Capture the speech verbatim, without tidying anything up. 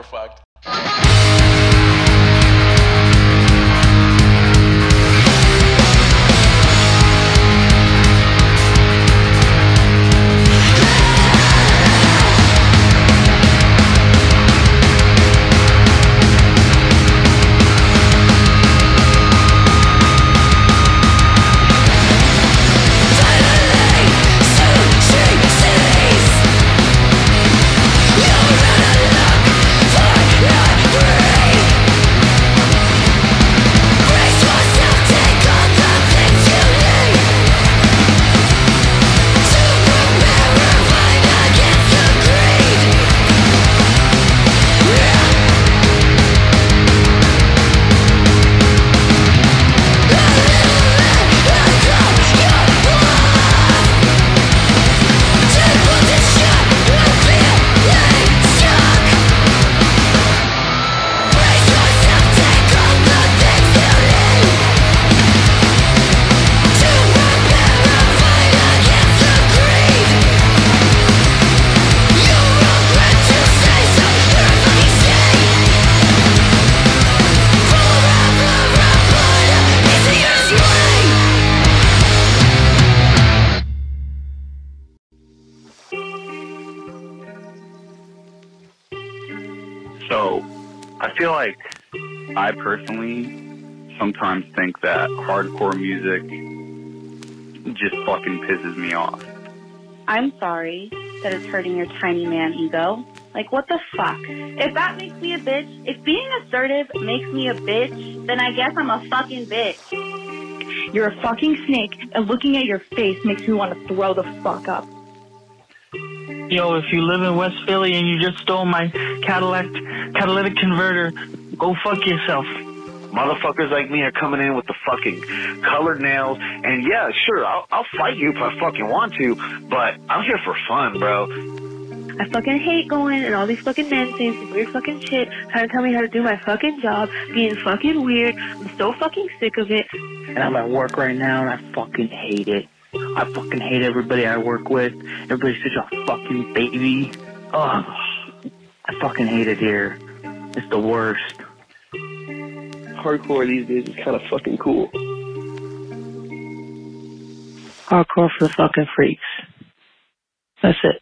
we're fucked. So, I feel like I personally sometimes think that hardcore music just fucking pisses me off. I'm sorry that it's hurting your tiny man ego. Like, what the fuck? If that makes me a bitch, if being assertive makes me a bitch, then I guess I'm a fucking bitch. You're a fucking snake, and looking at your face makes me want to throw the fuck up. Yo, if you live in West Philly and you just stole my Cadillac catalytic converter, go fuck yourself. Motherfuckers like me are coming in with the fucking colored nails, and yeah, sure, I'll, I'll fight you if I fucking want to, but I'm here for fun, bro. I fucking hate going and all these fucking men saying some weird fucking shit, trying to tell me how to do my fucking job, being fucking weird. I'm so fucking sick of it. And I'm at work right now, and I fucking hate it. I fucking hate everybody I work with. Everybody's such a fucking baby. Ugh. I fucking hate it here. It's the worst. Hardcore these days is kind of fucking cool. Hardcore for the fucking freaks. That's it.